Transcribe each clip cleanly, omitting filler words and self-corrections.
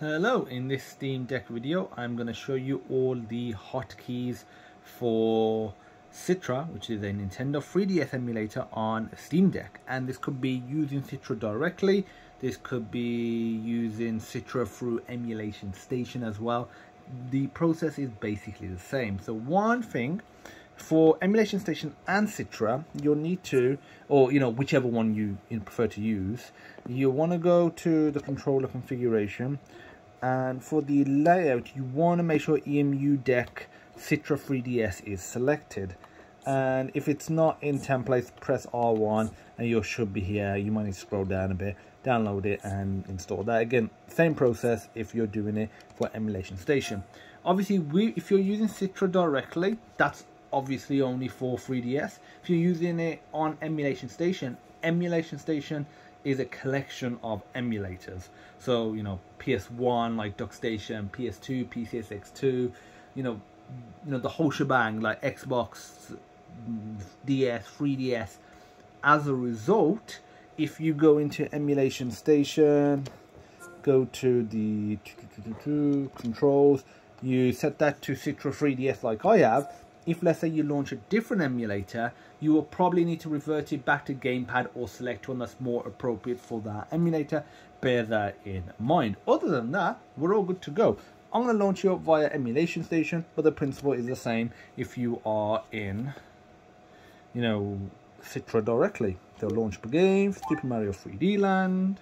Hello, in this Steam Deck video I'm going to show you all the hotkeys for Citra, which is a Nintendo 3DS emulator on Steam Deck. And this could be using Citra directly, this could be using Citra through Emulation Station as well. The process is basically the same. So one thing, for Emulation Station and Citra, you'll need to, or whichever one you prefer to use, you want to go to the controller configuration. And for the layout, you want to make sure EmuDeck Citra 3DS is selected. And if it's not in templates, press R1 and you should be here. You might need to scroll down a bit, download it and install that. Again, same process if you're doing it for Emulation Station. Obviously, if you're using Citra directly, that's obviously only for 3DS. If you're using it on Emulation Station, Emulation Station is a collection of emulators. So, PS1 like Duck Station, PS2, pcsx2, the whole shebang, like Xbox, DS, 3DS. As a result, if you go into Emulation Station, go to the controls, you set that to Citra 3DS like I have. If, let's say, you launch a different emulator, you will probably need to revert it back to gamepad or select one that's more appropriate for that emulator. Bear that in mind. Other than that, we're all good to go. I'm going to launch you up via Emulation Station, but the principle is the same if you are in, Citra directly. So launch the game, Super Mario 3D Land.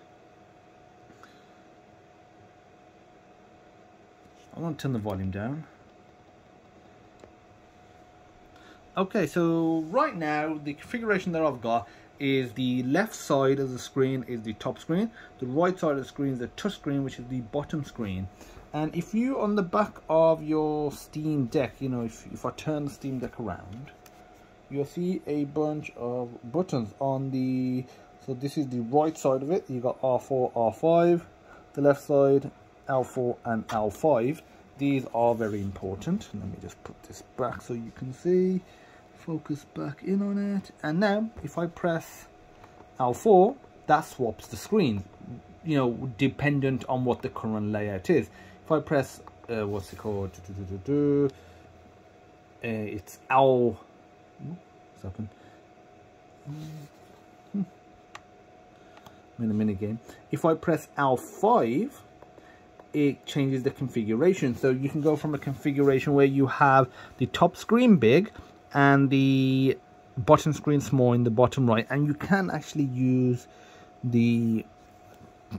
I'm going to turn the volume down. Okay, so right now the configuration that I've got is the left side of the screen is the top screen, the right side of the screen is the touch screen, which is the bottom screen. And if you on the back of your Steam Deck, if I turn the Steam Deck around, you'll see a bunch of buttons on the, so this is the right side of it, you got R4, R5, the left side L4 and L5. These are very important. Let me just put this back so you can see. Focus back in on it, and now if I press L4, that swaps the screen, dependent on what the current layout is. If I press what's it called, it's L, what's happened, I'm in a minigame. If I press L5, it changes the configuration, so you can go from a configuration where you have the top screen big and the bottom screen small in the bottom right, and you can actually use the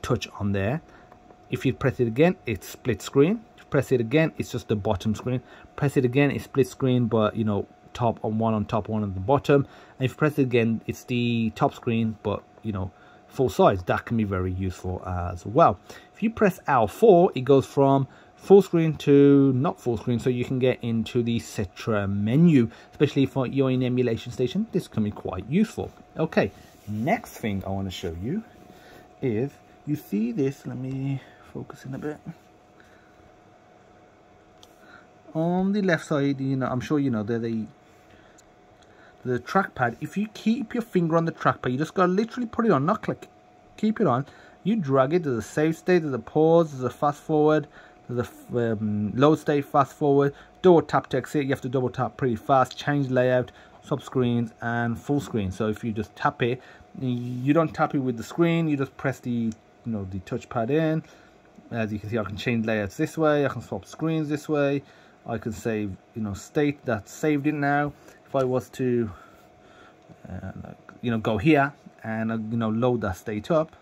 touch on there. If you press it again, it's split screen. Press it again, it's just the bottom screen. Press it again, it's split screen, but top on one on top, one on the bottom. And if you press it again, it's the top screen, but full size. That can be very useful as well. If you press L4, it goes from full screen to not full screen, so you can get into the Citra menu, especially if you're in Emulation Station. This can be quite useful. Okay, next thing I want to show you is, you see this, let me focus in a bit. On the left side, I'm sure they're the trackpad. If you keep your finger on the trackpad, you just gotta literally put it on, not click, keep it on. You drag it, there's a save state, there's a pause, there's a fast forward, there's a load state, fast forward, double tap to exit. You have to double tap pretty fast, change layout, sub screens and full screen. So if you just tap it, you don't tap it with the screen, you just press the the touchpad in. As you can see, I can change layouts this way, I can swap screens this way, I can save state, that's saved it now. If I was to go here and load that state up,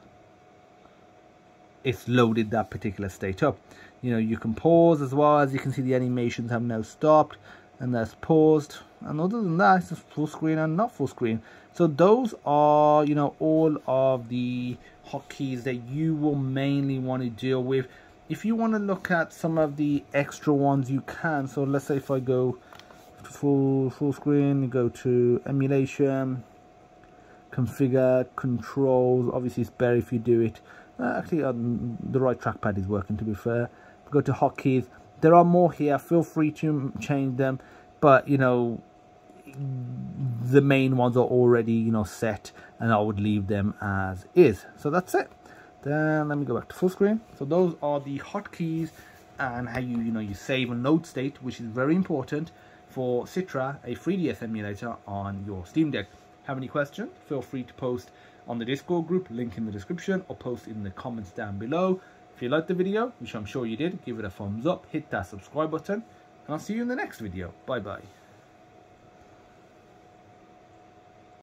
it's loaded that particular state up. You can pause as well. As you can see, the animations have now stopped and that's paused, and other than that it's just full screen and not full screen. So those are all of the hotkeys that you will mainly want to deal with. If you want to look at some of the extra ones, you can. So let's say if I go full screen, go to emulation, configure, controls. Obviously it's better if you do it actually the right trackpad is working, to be fair. Go to hotkeys, there are more here, feel free to change them, but the main ones are already set, and I would leave them as is. So that's it. Then let me go back to full screen. So those are the hotkeys and how you save and load state, which is very important for Citra, a 3DS emulator on your Steam Deck. Have any questions? Feel free to post on the Discord group, link in the description, or post in the comments down below. If you liked the video, which I'm sure you did, give it a thumbs up, hit that subscribe button, and I'll see you in the next video. Bye bye.